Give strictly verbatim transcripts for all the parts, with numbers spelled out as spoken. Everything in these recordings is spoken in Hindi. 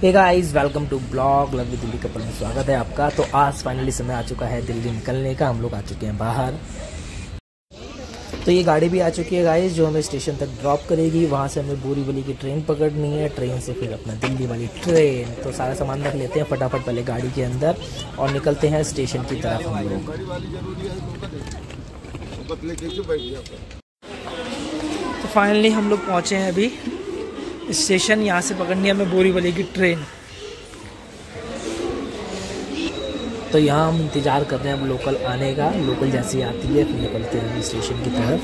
Hey guys, welcome to blog lovely Delhi couple में स्वागत है आपका। तो आज फाइनली समय आ चुका है दिल्ली निकलने का, हम लोग आ चुके हैं बाहर। तो ये गाड़ी भी आ चुकी है गाइस, जो हमें स्टेशन तक ड्रॉप करेगी। वहाँ से हमें बोरीवली की ट्रेन पकड़नी है, ट्रेन से फिर अपना दिल्ली वाली ट्रेन। तो सारा सामान रख लेते हैं फटाफट पहले गाड़ी के अंदर और निकलते हैं स्टेशन की तरफ हम लोग। तो फाइनली हम लोग पहुँचे हैं अभी स्टेशन। यहाँ से पकड़नी है हमें बोरीवली की ट्रेन। तो यहाँ हम इंतज़ार कर रहे हैं अब लोकल आने का। लोकल जैसे आती है फिर निकलते हैं स्टेशन की तरफ।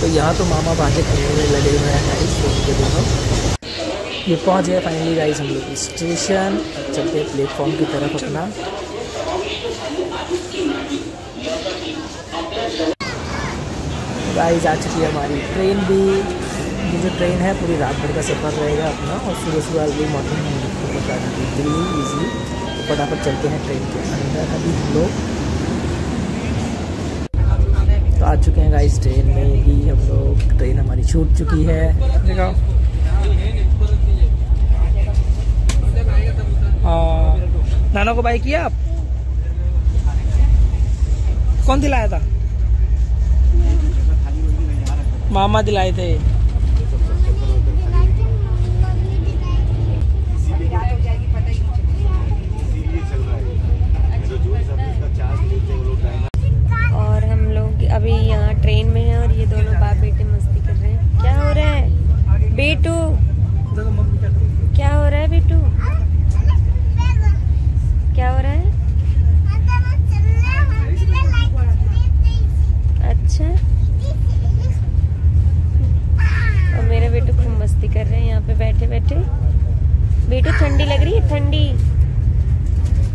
तो यहाँ तो मामा भांजे खरीदने लगे हुए हैं। ये पहुँच गए फाइनली गाइस हम लोग स्टेशन। चलते प्लेटफॉर्म की तरफ अपना। गाइस आ चुकी है हमारी ट्रेन भी। ये जो ट्रेन है पूरी रात भर का सफ़र रहेगा अपना और सुबह सुबह अर्ली मॉर्निंग हम लोग को पहुँचाएगी दिल्ली इजीली। तो फटाफट चलते हैं ट्रेन के अंदर अभी हम लोग। तो आ चुके हैं गाइस ट्रेन में भी हम लोग। ट्रेन हमारी छूट चुकी है। देखो नाना को बाय किया आप? कौन दिलाया था? मामा दिलाए थे। और हम लोग अभी यहाँ ट्रेन में हैं और ये दोनों बाप बेटे मस्ती कर रहे हैं। क्या हो रहा है बेटू? क्या हो रहा है बेटू? क्या हो रहा है? अच्छा, और मेरे बेटू खूब मस्ती कर रहे हैं यहाँ पे बैठे बैठे। बेटू ठंडी लग रही है? ठंडी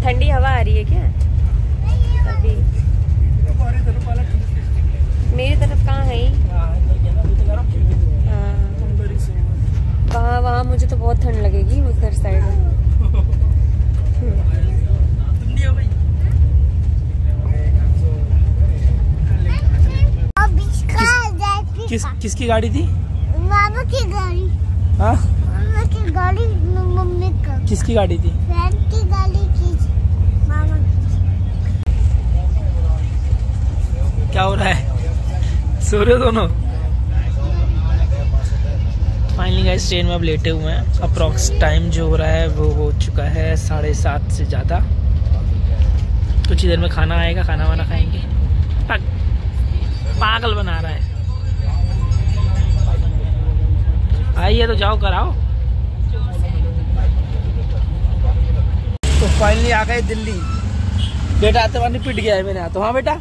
ठंडी हवा आ रही है क्या? अभी मेरी तरफ कहाँ है? वहाँ वहाँ मुझे तो बहुत ठंड लगेगी उधर साइड में। किस किसकी गाड़ी थी? मामा की गाड़ी। हाँ? मामा की गाड़ी, मम्मी का। किसकी गाड़ी थी? फ्रेंड की गाड़ी की, मामा की। क्या हो रहा है? सो रहे दोनों? फाइनली गाइस ट्रेन में अब लेटे हुए हैं। अप्रॉक्स टाइम जो हो रहा है वो हो चुका है साढ़े सात से ज़्यादा। कुछ ही देर में खाना आएगा, खाना वाना खाएंगे। पागल बना रहा है। आइए तो जाओ कराओ। तो फाइनली आ गए दिल्ली। बेटा आते वाली पिट गया है मेरा तो। हाँ बेटा,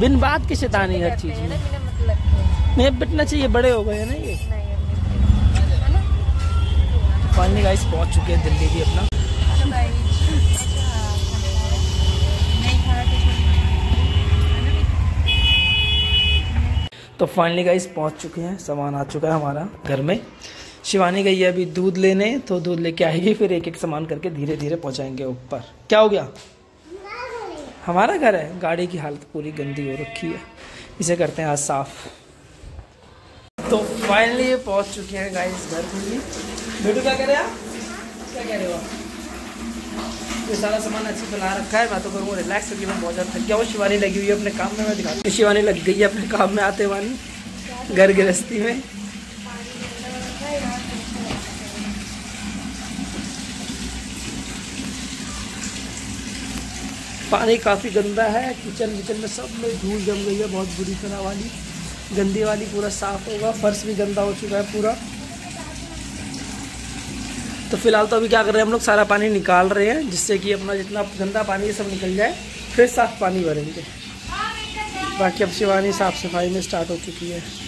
बिन बात की शैतानी हर चीज में नहीं पिटना चाहिए, बड़े हो गए ना ये। फाइनली गाइस पहुंच चुके हैं दिल्ली भी अपना। तो फाइनली गाइस पहुंच चुके हैं, सामान आ चुका है हमारा घर में। शिवानी गई है अभी दूध लेने, तो दूध लेके आएगी फिर एक एक सामान करके धीरे धीरे पहुंचाएंगे ऊपर। क्या हो गया? हमारा घर है। गाड़ी की हालत पूरी गंदी हो रखी है, इसे करते हैं आज साफ। तो फाइनली ये पहुंच चुके हैं गाइस घर में। बेटू क्या कह रहे हो? क्या कह रहे हो? ये सारा सामान अच्छे से ला रखा है। मैं तो करूँगा रिलैक्स करके, मैं बहुत ज़्यादा थक गया हूँ। शिवानी लगी हुई है अपने काम में, मैं दिखाती हूँ। शिवानी लग गई है अपने काम में आते वाली घर गृहस्थी में। पानी काफ़ी गंदा है, किचन किचन में सब में धूल जम गई है बहुत बुरी तरह वाली, गंदी वाली। पूरा साफ होगा। फर्श भी गंदा हो चुका है पूरा। तो फिलहाल तो अभी क्या कर रहे हैं हम लोग, सारा पानी निकाल रहे हैं जिससे कि अपना जितना गंदा पानी ये सब निकल जाए, फिर साफ़ पानी भरेंगे। बाकी अब शिवानी साफ़ सफाई में स्टार्ट हो चुकी है।